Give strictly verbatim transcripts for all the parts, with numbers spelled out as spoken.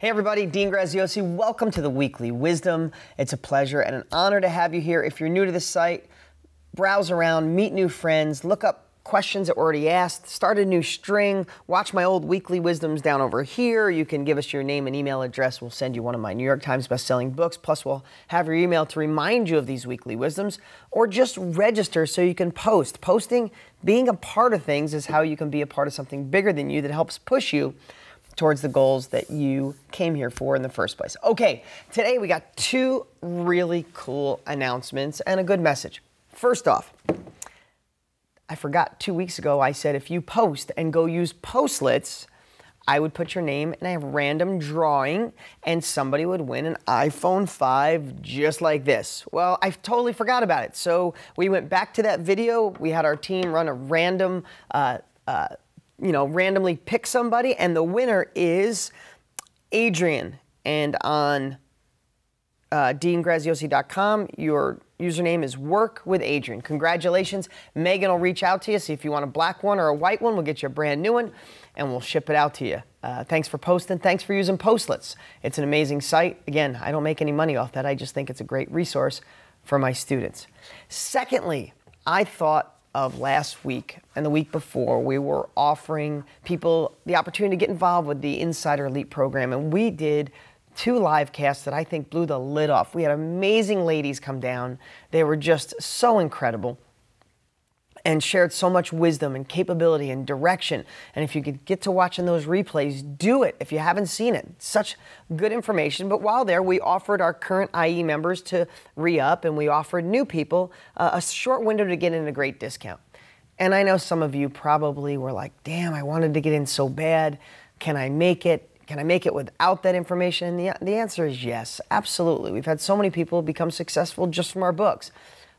Hey everybody, Dean Graziosi. Welcome to the Weekly Wisdom. It's a pleasure and an honor to have you here. If you're new to this site, browse around, meet new friends, look up questions that were already asked, start a new string, watch my old Weekly Wisdoms down over here. You can give us your name and email address. We'll send you one of my New York Times best-selling books, plus we'll have your email to remind you of these Weekly Wisdoms, or just register so you can post. Posting, being a part of things, is how you can be a part of something bigger than you that helps push you towards the goals that you came here for in the first place. Okay, today we got two really cool announcements and a good message. First off, I forgot two weeks ago I said if you post and go use Postlets, I would put your name in a random drawing and somebody would win an iPhone five just like this. Well, I totally forgot about it. So we went back to that video. We had our team run a random uh, uh, you know, randomly pick somebody, and the winner is Adrian. And on uh, Dean Graziosi dot com, your username is Work with Adrian. Congratulations. Megan will reach out to you, see if you want a black one or a white one. We'll get you a brand new one, and we'll ship it out to you. Uh, thanks for posting. Thanks for using Postlets. It's an amazing site. Again, I don't make any money off that. I just think it's a great resource for my students. Secondly, I thought of last week and the week before, we were offering people the opportunity to get involved with the Insider Elite program, and we did two live casts that I think blew the lid off. We had amazing ladies come down. They were just so incredible and shared so much wisdom and capability and direction. And if you could get to watching those replays, do it if you haven't seen it. Such good information. But while there, we offered our current I E members to re-up, and we offered new people uh, a short window to get in a great discount. And I know some of you probably were like, damn, I wanted to get in so bad. Can I make it? Can I make it without that information? And the, the answer is yes, absolutely. We've had so many people become successful just from our books.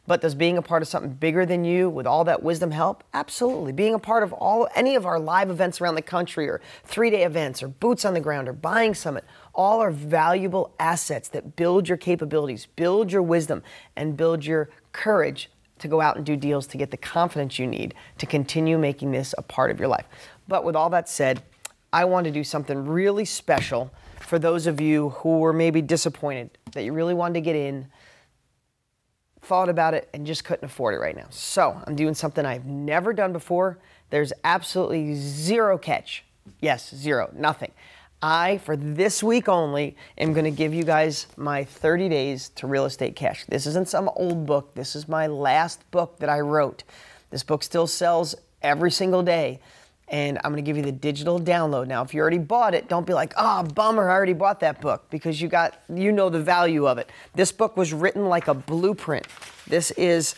But does being a part of something bigger than you with all that wisdom help? Absolutely. Being a part of all any of our live events around the country, or three-day events, or boots on the ground, or buying summit, all are valuable assets that build your capabilities, build your wisdom, and build your courage to go out and do deals to get the confidence you need to continue making this a part of your life. But with all that said, I want to do something really special for those of you who were maybe disappointed that you really wanted to get in, thought about it, and just couldn't afford it right now. So I'm doing something I've never done before. There's absolutely zero catch. Yes, zero, nothing. I, for this week only, am going to give you guys my thirty days to Real Estate Cash. This isn't some old book. This is my last book that I wrote. This book still sells every single day, and I'm going to give you the digital download. Now, if you already bought it, don't be like, oh, bummer, I already bought that book, because you got, you know the value of it. This book was written like a blueprint. This is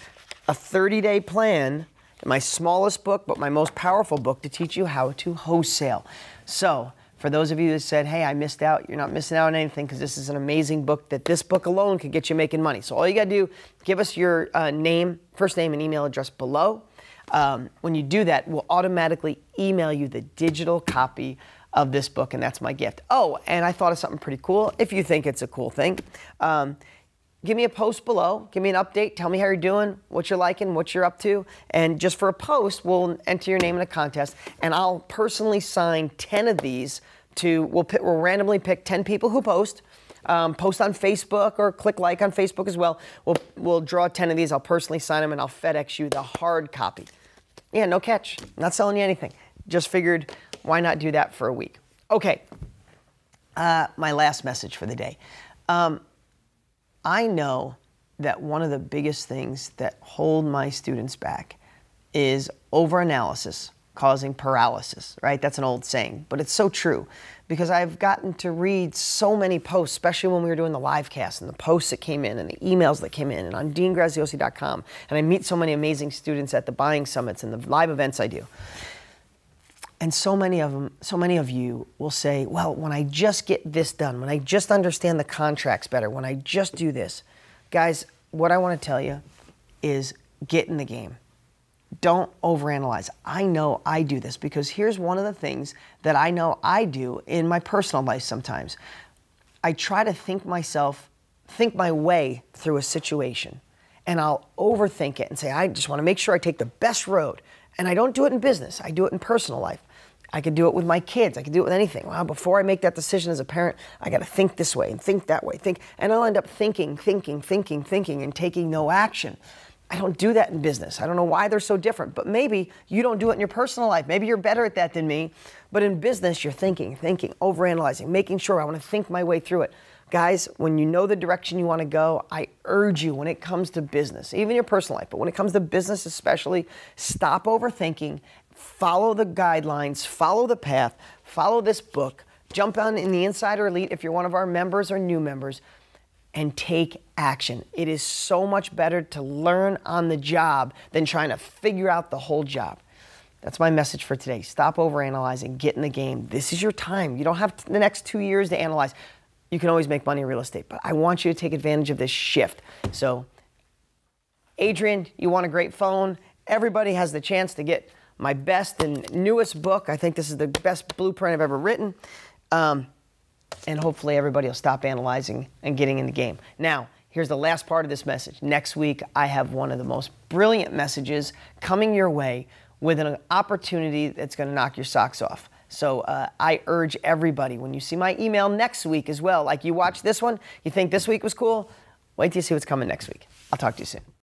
a thirty-day plan, my smallest book, but my most powerful book, to teach you how to wholesale. So for those of you that said, hey, I missed out, you're not missing out on anything, because this is an amazing book that this book alone could get you making money. So all you got to do, give us your uh, name, first name and email address below. Um, when you do that, we'll automatically email you the digital copy of this book, and that's my gift. Oh, and I thought of something pretty cool, if you think it's a cool thing. Um, give me a post below, give me an update, tell me how you're doing, what you're liking, what you're up to, and just for a post, we'll enter your name in a contest, and I'll personally sign ten of these to, we'll, pick, we'll randomly pick ten people who post, Um, post on Facebook, or click like on Facebook as well. We'll, we'll draw ten of these. I'll personally sign them, and I'll FedEx you the hard copy. Yeah, no catch. Not selling you anything. Just figured, why not do that for a week? Okay, uh, my last message for the day. Um, I know that one of the biggest things that hold my students back is overanalysis causing paralysis, right? That's an old saying, but it's so true, because I've gotten to read so many posts, especially when we were doing the live cast, and the posts that came in, and the emails that came in, and on Dean Graziosi dot com, and I meet so many amazing students at the buying summits and the live events I do. And so many of them, so many of you will say, well, when I just get this done, when I just understand the contracts better, when I just do this. Guys, what I want to tell you is get in the game. Don't overanalyze. I know I do this, because here's one of the things that I know I do in my personal life sometimes. I try to think myself, think my way through a situation, and I'll overthink it and say, I just want to make sure I take the best road. And I don't do it in business. I do it in personal life. I could do it with my kids. I could do it with anything. Well, before I make that decision as a parent, I got to think this way and think that way. Think, and I'll end up thinking, thinking, thinking, thinking, and taking no action. I don't do that in business. I don't know why they're so different, but maybe you don't do it in your personal life. Maybe you're better at that than me, but in business, you're thinking, thinking, overanalyzing, making sure I want to think my way through it. Guys, when you know the direction you want to go, I urge you, when it comes to business, even your personal life, but when it comes to business especially, stop overthinking, follow the guidelines, follow the path, follow this book, jump on in the Insider Elite if you're one of our members or new members, and take action. It is so much better to learn on the job than trying to figure out the whole job. That's my message for today. Stop overanalyzing, get in the game. This is your time. You don't have the next two years to analyze. You can always make money in real estate, but I want you to take advantage of this shift. So, Adrian, you want a great phone? Everybody has the chance to get my best and newest book. I think this is the best blueprint I've ever written. Um, and hopefully everybody will stop analyzing and getting in the game. Now, here's the last part of this message. Next week, I have one of the most brilliant messages coming your way with an opportunity that's going to knock your socks off. So uh, I urge everybody, when you see my email next week as well, like you watch this one, you think this week was cool, wait till you see what's coming next week. I'll talk to you soon.